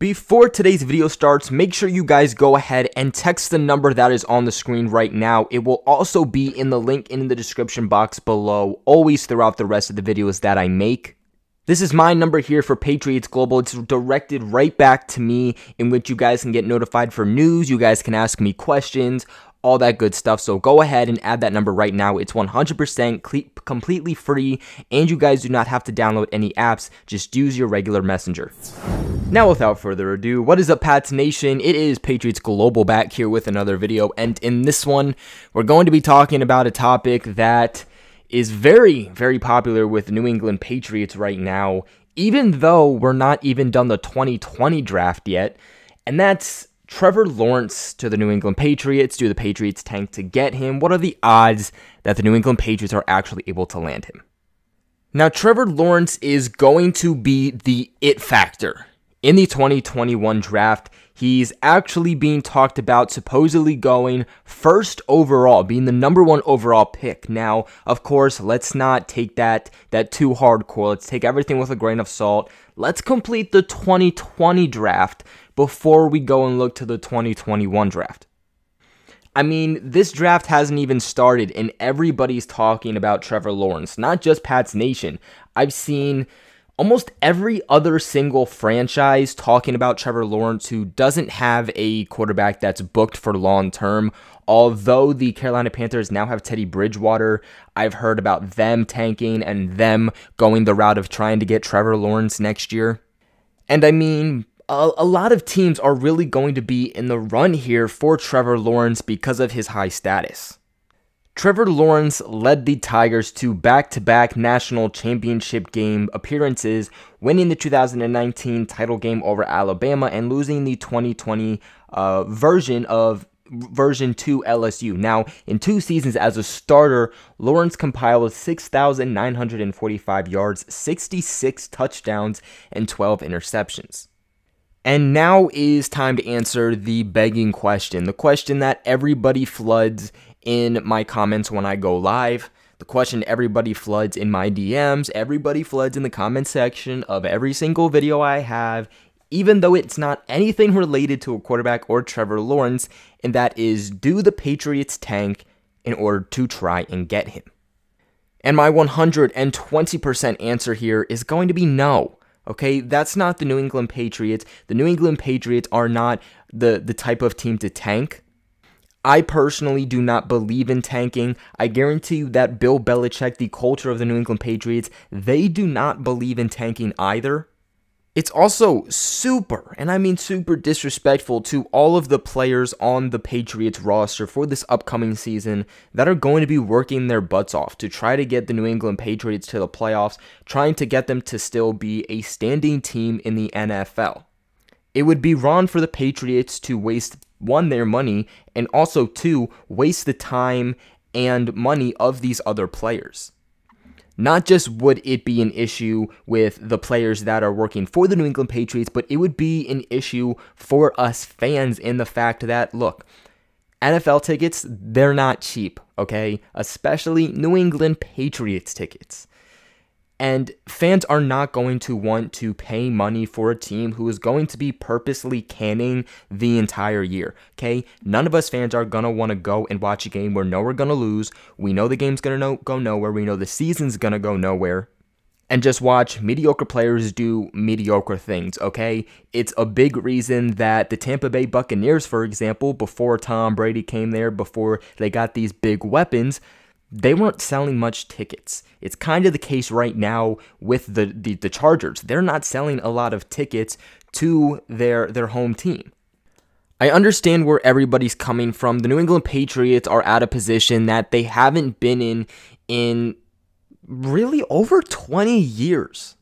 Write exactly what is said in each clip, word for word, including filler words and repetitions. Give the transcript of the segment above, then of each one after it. Before today's video starts, make sure you guys go ahead and text the number that is on the screen right now. It will also be in the link in the description box below, always throughout the rest of the videos that I make. This is my number here for Patriots Global. It's directed right back to me, in which you guys can get notified for news, you guys can ask me questions, all that good stuff. So go ahead and add that number right now. It's one hundred percent completely free, and you guys do not have to download any apps. Just use your regular messenger. Now, without further ado, what is up, Pats Nation? It is Patriots Global back here with another video, and in this one, we're going to be talking about a topic that is very, very popular with New England Patriots right now, even though we're not even done the twenty twenty draft yet, and that's Trevor Lawrence to the New England Patriots. Do the Patriots tank to get him? What are the odds that the New England Patriots are actually able to land him? Now, Trevor Lawrence is going to be the it factor in the twenty twenty-one draft. He's actually being talked about supposedly going first overall, being the number one overall pick. Now, of course, let's not take that, that too hardcore. Let's take everything with a grain of salt. Let's complete the twenty twenty draft before we go and look to the twenty twenty-one draft. I mean, this draft hasn't even started, and everybody's talking about Trevor Lawrence, not just Pats Nation. I've seen almost every other single franchise talking about Trevor Lawrence, who doesn't have a quarterback that's booked for long term. Although the Carolina Panthers now have Teddy Bridgewater, I've heard about them tanking and them going the route of trying to get Trevor Lawrence next year. And I mean, a, a lot of teams are really going to be in the run here for Trevor Lawrence because of his high status. Trevor Lawrence led the Tigers to back-to-back national championship game appearances, winning the two thousand nineteen title game over Alabama and losing the twenty twenty uh, version of version to L S U. Now, in two seasons as a starter, Lawrence compiled six thousand nine hundred forty-five yards, sixty-six touchdowns, and twelve interceptions. And now is time to answer the begging question, the question that everybody floods in my comments when I go live, the question everybody floods in my D Ms, everybody floods in the comment section of every single video I have, even though it's not anything related to a quarterback or Trevor Lawrence, and that is, do the Patriots tank in order to try and get him? And my one hundred twenty percent answer here is going to be no. Okay, that's not the New England Patriots. The New England Patriots are not the, the type of team to tank. I personally do not believe in tanking. I guarantee you that Bill Belichick, the culture of the New England Patriots, they do not believe in tanking either. It's also super, and I mean super disrespectful to all of the players on the Patriots roster for this upcoming season that are going to be working their butts off to try to get the New England Patriots to the playoffs, trying to get them to still be a standing team in the N F L. It would be wrong for the Patriots to waste, one, their money, and also, two, waste the time and money of these other players. Not just would it be an issue with the players that are working for the New England Patriots, but it would be an issue for us fans in the fact that, look, N F L tickets, they're not cheap, okay? Especially New England Patriots tickets. And fans are not going to want to pay money for a team who is going to be purposely canning the entire year, okay? None of us fans are going to want to go and watch a game where we know we're going to lose. We know the game's going to go nowhere. We know the season's going to go nowhere. And just watch mediocre players do mediocre things, okay? It's a big reason that the Tampa Bay Buccaneers, for example, before Tom Brady came there, before they got these big weapons, they weren't selling much tickets. It's kind of the case right now with the, the, the Chargers. They're not selling a lot of tickets to their, their home team. I understand where everybody's coming from. The New England Patriots are at a position that they haven't been in in really over twenty years.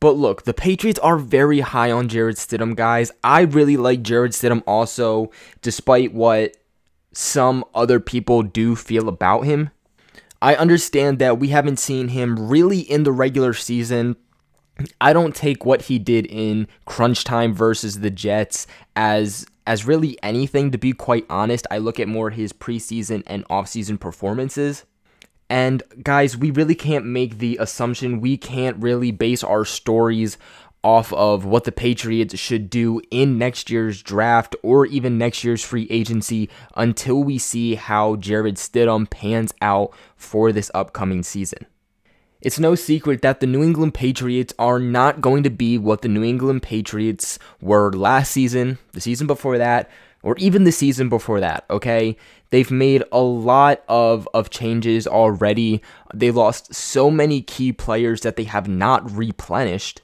But look, the Patriots are very high on Jared Stidham, guys. I really like Jared Stidham also, despite what some other people do feel about him. I understand that we haven't seen him really in the regular season. I don't take what he did in crunch time versus the Jets as as really anything, to be quite honest. I look at more his preseason and offseason performances. And guys, we really can't make the assumption. We can't really base our stories off of what the Patriots should do in next year's draft or even next year's free agency until we see how Jared Stidham pans out for this upcoming season. It's no secret that the New England Patriots are not going to be what the New England Patriots were last season, the season before that, or even the season before that, okay? They've made a lot of, of changes already. They lost so many key players that they have not replenished.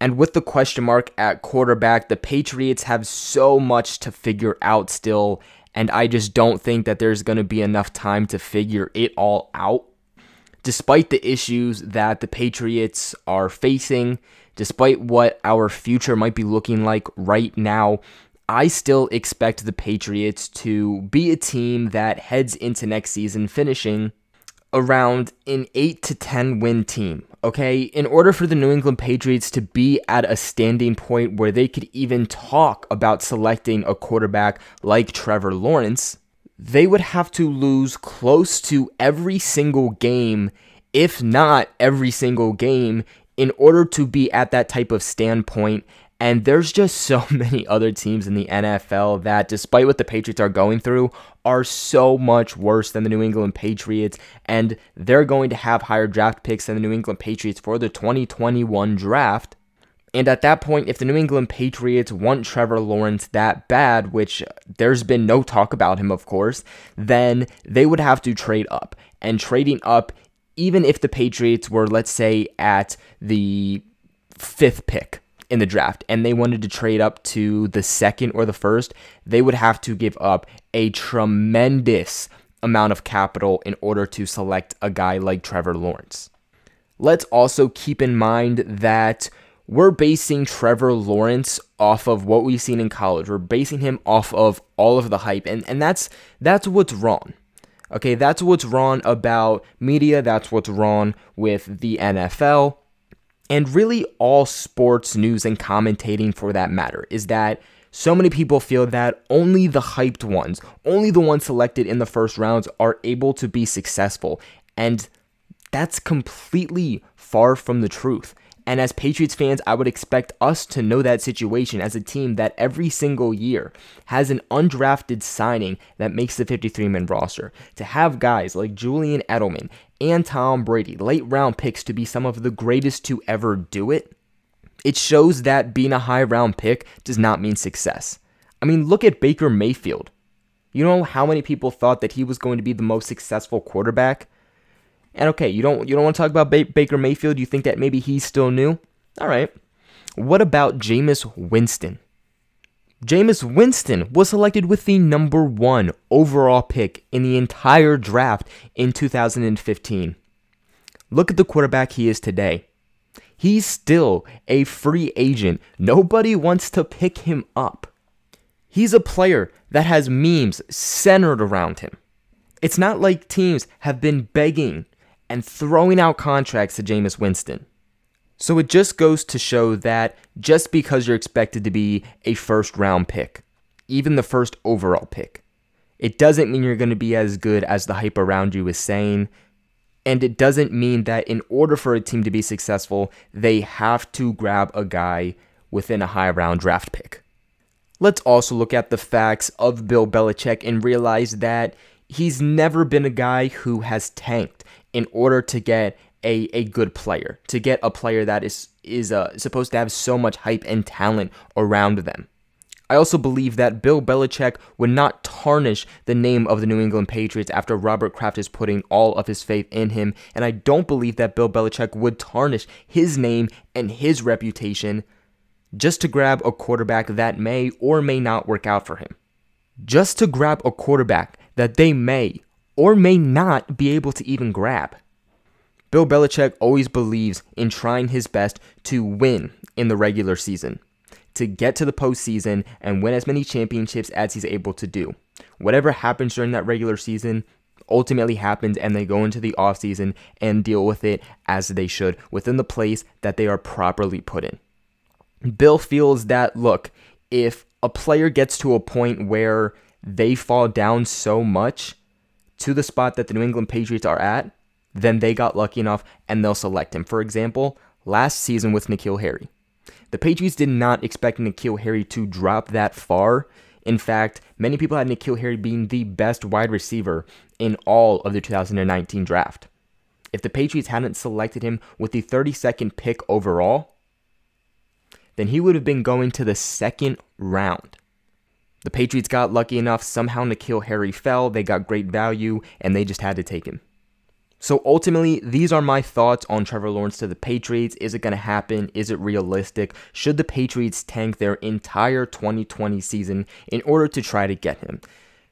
And with the question mark at quarterback, the Patriots have so much to figure out still, and I just don't think that there's going to be enough time to figure it all out. Despite the issues that the Patriots are facing, despite what our future might be looking like right now, I still expect the Patriots to be a team that heads into next season finishing around an eight to ten win team, okay? In order for the New England Patriots to be at a standing point where they could even talk about selecting a quarterback like Trevor Lawrence, they would have to lose close to every single game, if not every single game, in order to be at that type of standpoint. And there's just so many other teams in the N F L that, despite what the Patriots are going through, are so much worse than the New England Patriots, and they're going to have higher draft picks than the New England Patriots for the twenty twenty-one draft. And at that point, if the New England Patriots want Trevor Lawrence that bad, which there's been no talk about him, of course, then they would have to trade up. And trading up, even if the Patriots were, let's say, at the fifth pick in the draft, and they wanted to trade up to the second or the first, they would have to give up a tremendous amount of capital in order to select a guy like Trevor Lawrence. Let's also keep in mind that we're basing Trevor Lawrence off of what we've seen in college. We're basing him off of all of the hype, and, and that's that's what's wrong. Okay, that's what's wrong about media. That's what's wrong with the N F L, and really all sports news and commentating for that matter, is that so many people feel that only the hyped ones, only the ones selected in the first rounds are able to be successful, and that's completely far from the truth. And as Patriots fans, I would expect us to know that situation as a team that every single year has an undrafted signing that makes the fifty-three man roster. To have guys like Julian Edelman and Tom Brady, late round picks, to be some of the greatest to ever do it, it shows that being a high round pick does not mean success. I mean, look at Baker Mayfield. You know how many people thought that he was going to be the most successful quarterback? And okay, you don't you don't want to talk about ba Baker Mayfield? You think that maybe he's still new? All right. What about Jameis Winston? Jameis Winston was selected with the number one overall pick in the entire draft in two thousand fifteen. Look at the quarterback he is today. He's still a free agent. Nobody wants to pick him up. He's a player that has memes centered around him. It's not like teams have been begging and throwing out contracts to Jameis Winston. So it just goes to show that just because you're expected to be a first round pick, even the first overall pick, it doesn't mean you're going to be as good as the hype around you is saying. And it doesn't mean that in order for a team to be successful, they have to grab a guy within a high round draft pick. Let's also look at the facts of Bill Belichick and realize that he's never been a guy who has tanked in order to get a, a good player, to get a player that is, is uh, supposed to have so much hype and talent around them. I also believe that Bill Belichick would not tarnish the name of the New England Patriots after Robert Kraft is putting all of his faith in him, and I don't believe that Bill Belichick would tarnish his name and his reputation just to grab a quarterback that may or may not work out for him. Just to grab a quarterback that they may or may not be able to even grab. Bill Belichick always believes in trying his best to win in the regular season, to get to the postseason and win as many championships as he's able to do. Whatever happens during that regular season ultimately happens, and they go into the offseason and deal with it as they should within the place that they are properly put in. Bill feels that, look, if a player gets to a point where they fall down so much to the spot that the New England Patriots are at, then they got lucky enough and they'll select him. For example, last season with N'Keal Harry. The Patriots did not expect N'Keal Harry to drop that far. In fact, many people had N'Keal Harry being the best wide receiver in all of the two thousand nineteen draft. If the Patriots hadn't selected him with the thirty-second pick overall, then he would have been going to the second round. The Patriots got lucky enough, somehow N'Keal Harry fell, they got great value, and they just had to take him. So ultimately, these are my thoughts on Trevor Lawrence to the Patriots. Is it going to happen? Is it realistic? Should the Patriots tank their entire twenty twenty season in order to try to get him?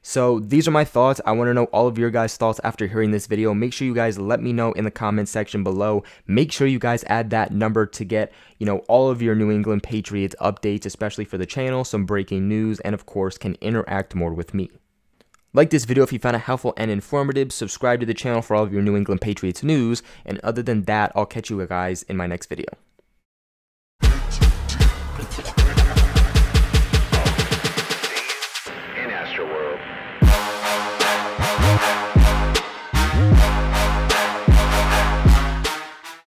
So these are my thoughts. I want to know all of your guys' thoughts after hearing this video. Make sure you guys let me know in the comment section below. Make sure you guys add that number to get, you know, all of your New England Patriots updates, especially for the channel, some breaking news, and of course, can interact more with me. Like this video if you found it helpful and informative, subscribe to the channel for all of your New England Patriots news, and other than that, I'll catch you guys in my next video.